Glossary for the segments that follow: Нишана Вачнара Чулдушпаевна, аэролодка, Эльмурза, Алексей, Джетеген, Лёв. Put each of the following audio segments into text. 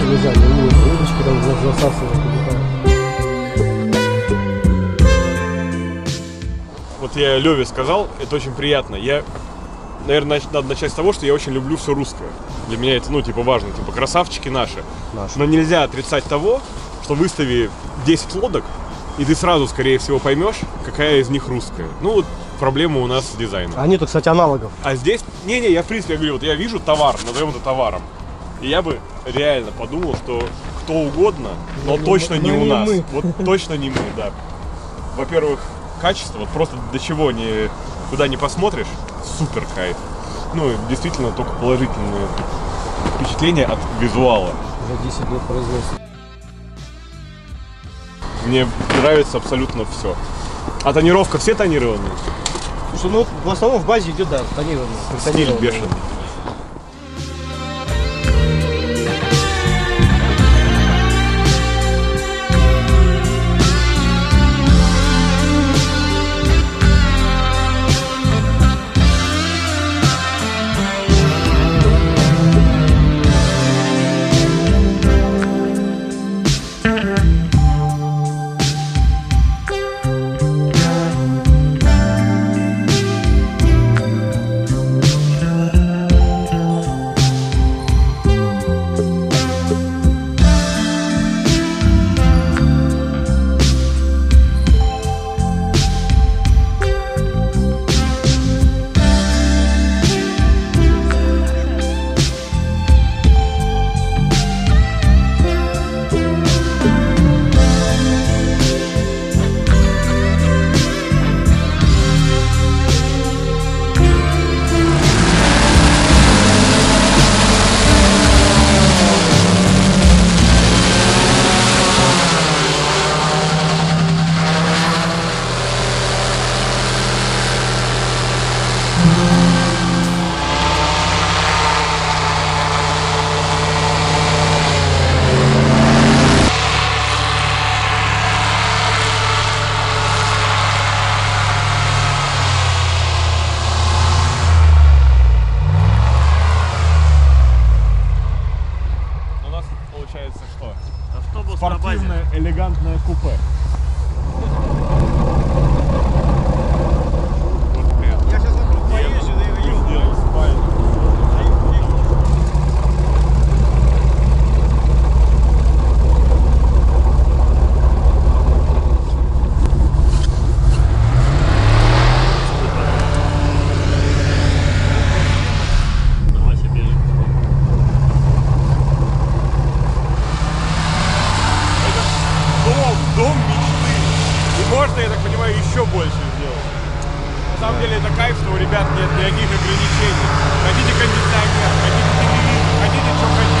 все вязали, у него удочки там засасывали. Вот я Лёве сказал, это очень приятно. Я, наверное, надо начать с того, что я очень люблю все русское. Для меня это, ну, типа, важно, типа, красавчики наши. Но нельзя отрицать того, что выстави 10 лодок, и ты сразу, скорее всего, поймешь, какая из них русская. Ну, вот проблема у нас с дизайном. А нету, кстати, аналогов. А здесь... Не-не, я, в принципе, я говорю, вот я вижу товар, назовем это товаром. И я бы реально подумал, что кто угодно, но точно не у нас. Вот точно не мы, да. Во-первых, качество, вот просто до чего не... Куда не посмотришь, супер кайф. Ну, действительно, только положительные впечатления от визуала. За 10 лет производства. Мне нравится абсолютно все. А тонировка, все тонированные? Слушай, ну в основном в базе идет, да, тонированные. Стиль бешеный. Спортивное, элегантное купе. Я сейчас поезжу, да и сделаю спальню. Можно, я так понимаю, еще больше сделать. На самом деле это кайф, что у ребят нет никаких ограничений. Хотите кондиционер, хотите телевизор, хотите что хотите.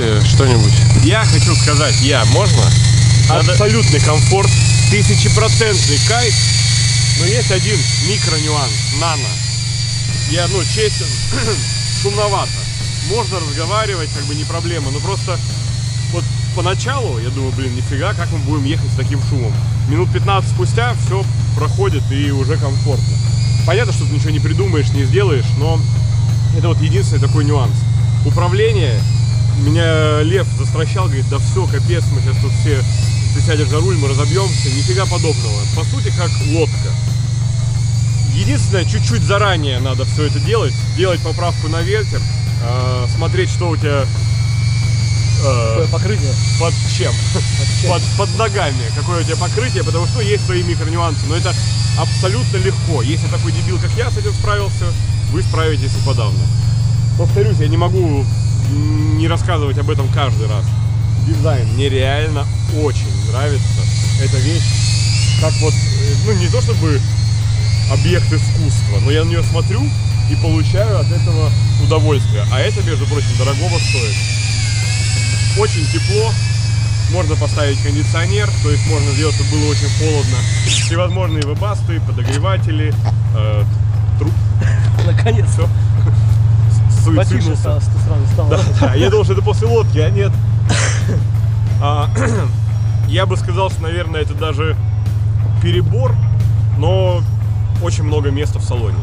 Скажите что-нибудь. Я хочу сказать, можно? Абсолютный комфорт, 1000-процентный кайф, но есть один микро-нюанс, нано. Я, честен, шумновато. Можно разговаривать, не проблема, но просто поначалу я думаю, нифига, как мы будем ехать с таким шумом. Минут 15 спустя все проходит и уже комфортно. Понятно, что ты ничего не придумаешь, не сделаешь, но это единственный такой нюанс. Управление. Меня Лев застращал, говорит, да все, капец, мы сейчас тут все, ты сядешь за руль, мы разобьемся. Нифига подобного. По сути, как лодка. Единственное, чуть-чуть заранее надо все это делать. Делать поправку на ветер, смотреть, что у тебя покрытие. Под ногами. Какое у тебя покрытие, потому что есть свои микронюансы. Но это абсолютно легко. Если такой дебил, как я, с этим справился, вы справитесь и подавно. Повторюсь, я не могу не рассказывать об этом каждый раз. Дизайн мне реально очень нравится. Эта вещь, как не то чтобы объект искусства, но я на нее смотрю и получаю от этого удовольствие. А это, между прочим, дорогого стоит. Очень тепло, можно поставить кондиционер, то есть можно сделать, чтобы было очень холодно. Всевозможные вебасты, подогреватели, труб. Наконец-то. Потише сразу стало. Да, я думал, что это после лодки, а нет. Я бы сказал, что, наверное, это даже перебор, но очень много места в салоне.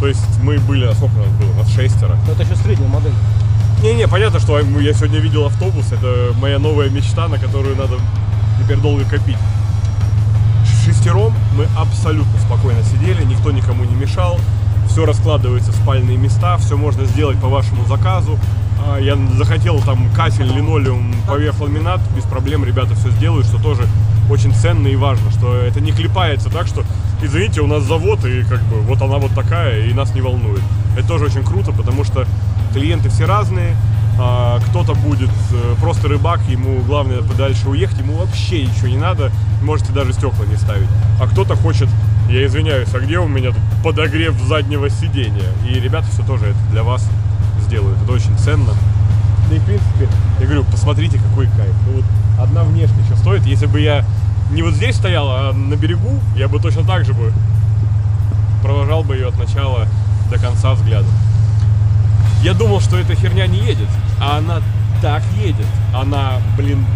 То есть мы были, сколько у нас было? У нас 6-ро. Но это еще средняя модель. Не-не, понятно, что я сегодня видел автобус, это моя новая мечта, на которую надо теперь долго копить. 6-ром мы абсолютно спокойно сидели, никто никому не мешал. Все раскладывается в спальные места, все можно сделать по вашему заказу. Я захотел там кафель, линолеум, поверх ламинат, без проблем ребята все сделают, что тоже очень ценно и важно, что это не клепается так, что, извините, у нас завод, и она такая, и нас не волнует. Это тоже очень круто, потому что клиенты все разные, кто-то будет просто рыбак, ему главное подальше уехать, ему вообще ничего не надо, можете даже стекла не ставить, а кто-то хочет... Я извиняюсь, а где у меня тут подогрев заднего сидения? И ребята все тоже это для вас сделают. Это очень ценно. Да и в принципе, я говорю, посмотрите, какой кайф. Одна внешняя еще стоит. Если бы я не здесь стоял, а на берегу, я бы точно так же провожал бы ее от начала до конца взглядом. Я думал, что эта херня не едет, а она так едет. Она,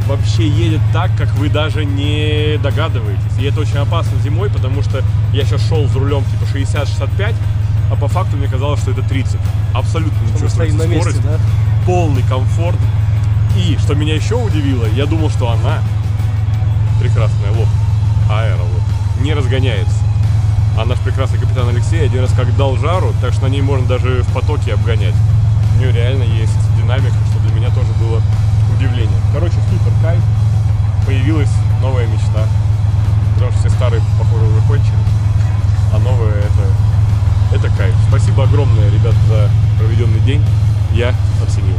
вообще едет так, как вы даже не догадываетесь. И это очень опасно зимой, потому что я сейчас шел за рулем 60-65, а по факту мне казалось, что это 30. Абсолютно не чувствуется скорость, да? Полный комфорт. И, что меня еще удивило, я думал, что она, прекрасная Лёв, аэролог, не разгоняется. А наш прекрасный капитан Алексей один раз как дал жару, так что на ней можно даже в потоке обгонять. У нее реально есть динамика, что для меня тоже было удивление. Короче, супер кайф. Появилась новая мечта. Потому что все старые, похоже, уже кончили. А новая это кайф. Спасибо огромное, ребят, за проведенный день. Я оценил.